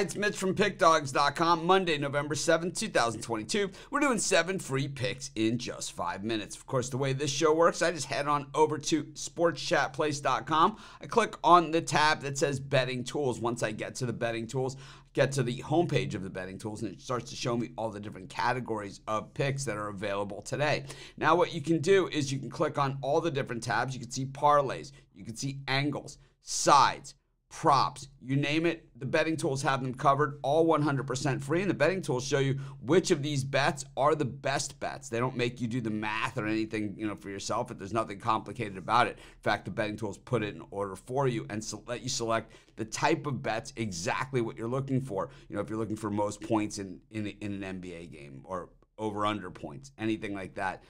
Hi, it's Mitch from PickDogs.com. Monday, November 7th, 2022. We're doing 7 free picks in just 5 minutes. Of course, the way this show works, I just head on over to sportschatplace.com. I click on the tab that says Betting Tools. Once I get to the Betting Tools, get to the homepage of the Betting Tools, and it starts to show me all the different categories of picks that are available today. Now, what you can do is you can click on all the different tabs. You can see parlays. You can see angles, sides, props, you name it. The Betting Tools have them covered, all 100% free, and the Betting Tools show you which of these bets are the best bets. They don't make you do the math or anything, for yourself. But there's nothing complicated about it. In fact, the Betting Tools put it in order for you and let you select the type of bets, exactly what you're looking for. If you're looking for most points in an NBA game or over/under points, anything like that,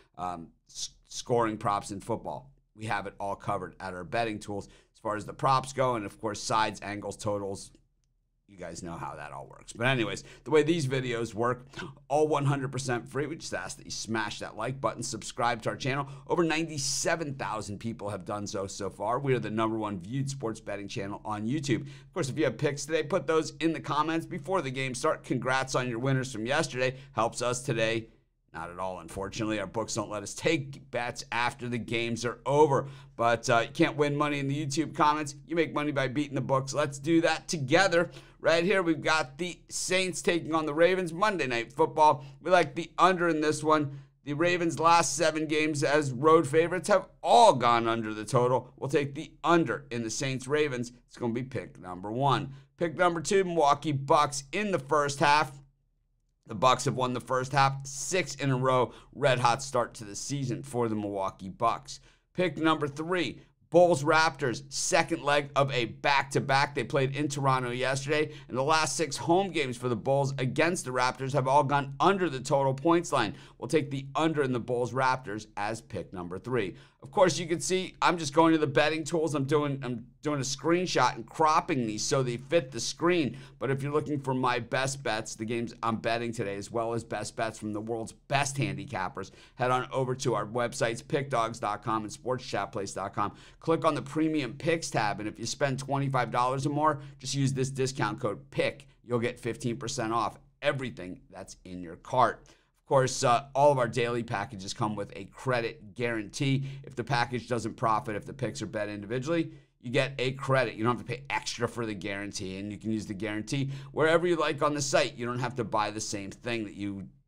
scoring props in football. We have it all covered at our Betting Tools as far as the props go, and of course sides, angles, totals. You guys know how that all works. But anyways, the way these videos work, all 100% free. We just ask that you smash that like button, subscribe to our channel. Over 97,000 people have done so far. We are the #1 viewed sports betting channel on YouTube. Of course, if you have picks today, put those in the comments before the game start. Congrats on your winners from yesterday. Helps us today. Not at all, unfortunately. Our books don't let us take bets after the games are over. But you can't win money in the YouTube comments. You make money by beating the books. Let's do that together. Right here, we've got the Saints taking on the Ravens. Monday Night Football. We like the under in this one. The Ravens' last 7 games as road favorites have all gone under the total. We'll take the under in the Saints-Ravens. It's going to be pick #1. Pick #2, Milwaukee Bucks in the first half. The Bucks have won the first half 6 in a row. Red hot start to the season for the Milwaukee Bucks. Pick #3, Bulls Raptors, second leg of a back-to-back. They played in Toronto yesterday, and the last 6 home games for the Bulls against the Raptors have all gone under the total points line. We'll take the under in the Bulls Raptors as pick #3. Of course, you can see I'm just going to the Betting Tools. I'm doing a screenshot and cropping these so they fit the screen. But if you're looking for my best bets, the games I'm betting today, as well as best bets from the world's best handicappers, head on over to our websites, pickdogs.com and sportschatplace.com. Click on the Premium Picks tab, and if you spend $25 or more, just use this discount code PICK. You'll get 15% off everything that's in your cart. Of course, all of our daily packages come with a credit guarantee. If the package doesn't profit, if the picks are bet individually, you get a credit. You don't have to pay extra for the guarantee, and you can use the guarantee wherever you like on the site. You don't have to buy the same thing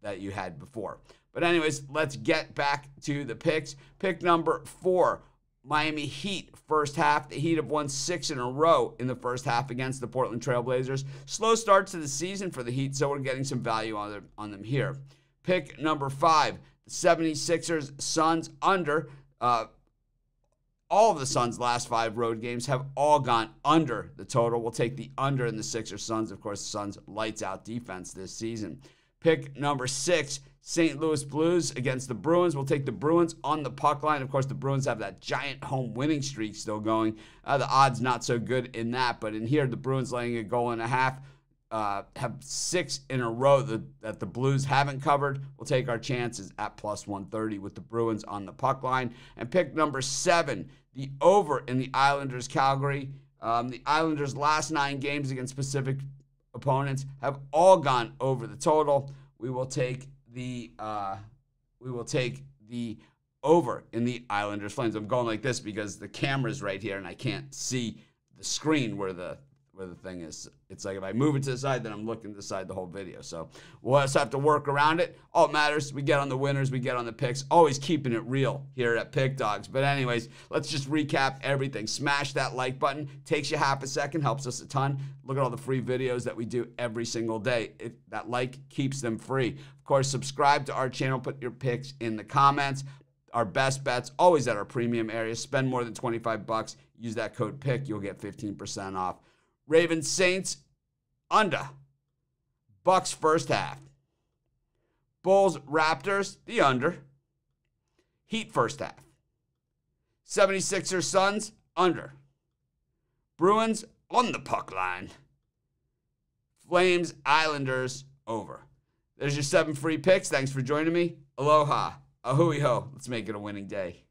that you had before. But anyways, let's get back to the picks. Pick #4. Miami Heat, first half. The Heat have won 6 in a row in the first half against the Portland Trailblazers. Slow start to the season for the Heat, so we're getting some value on them here. Pick #5, the 76ers, Suns under. All of the Suns' last 5 road games have all gone under the total. We'll take the under in the Sixers Suns. Of course, the Suns lights out defense this season. Pick #6, St. Louis Blues against the Bruins. We'll take the Bruins on the puck line. Of course, the Bruins have that giant home winning streak still going. The odds not so good in that, but in here, the Bruins laying a goal and a half. Have 6 in a row that the Blues haven't covered. We'll take our chances at plus 130 with the Bruins on the puck line. And pick #7, the over in the Islanders Calgary. The Islanders' last 9 games against Pacific opponents have all gone over the total. We will take the over in the Islanders Flames. I'm going like this because the camera's right here and I can't see the screen where the thing is. It's like if I move it to the side, then I'm looking to the side the whole video. So we'll just have to work around it. All that matters, we get on the winners, we get on the picks. Always keeping it real here at Pick Dogs. But anyways, let's just recap everything. Smash that like button. Takes you half a second, helps us a ton. Look at all the free videos that we do every single day. That like keeps them free. Of course, subscribe to our channel. Put your picks in the comments. Our best bets, always at our premium area. Spend more than $25. Use that code PICK. You'll get 15% off. Ravens Saints under, Bucks first half, Bulls Raptors the under, Heat first half, 76ers Suns under, Bruins on the puck line, Flames Islanders over. There's your 7 free picks. Thanks for joining me. Aloha, ahui ho. Let's make it a winning day.